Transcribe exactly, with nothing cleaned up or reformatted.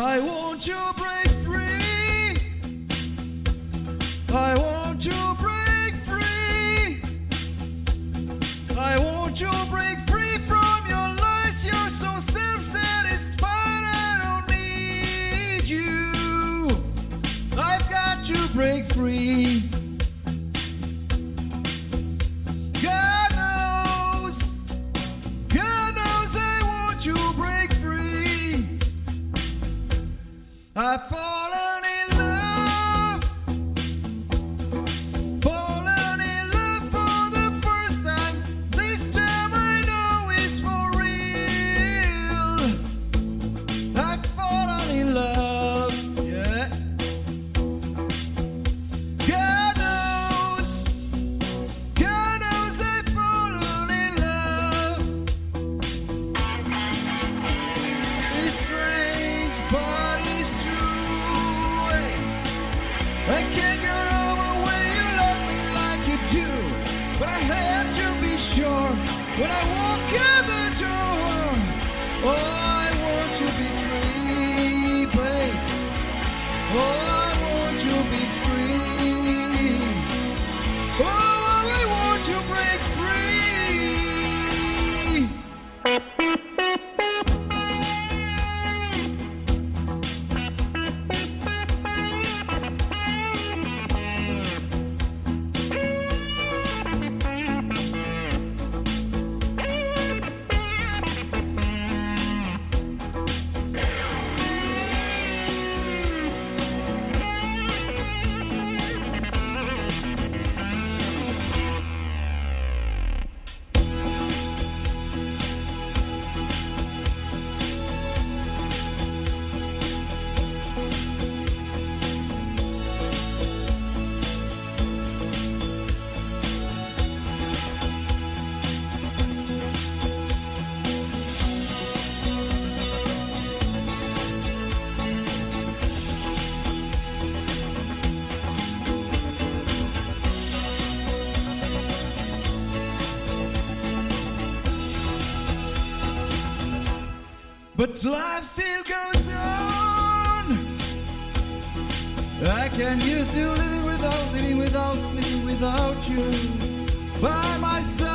I want to break free. I want to break free. I want to break free from your lies. You're so self-satisfied. I don't need you. I've got to break free. I've fallen in love, fallen in love for the first time. This time I know it's for real. I've fallen in love, yeah. God knows, God knows I've fallen in love. It's strange, but I can't get over when you love me like you do. But I have to be sure when I walk out the door. Oh, I want to be free, babe. Oh, I want to be free. Oh, I want to break free. But life still goes on. I can't used to living without, living without, living without you by myself.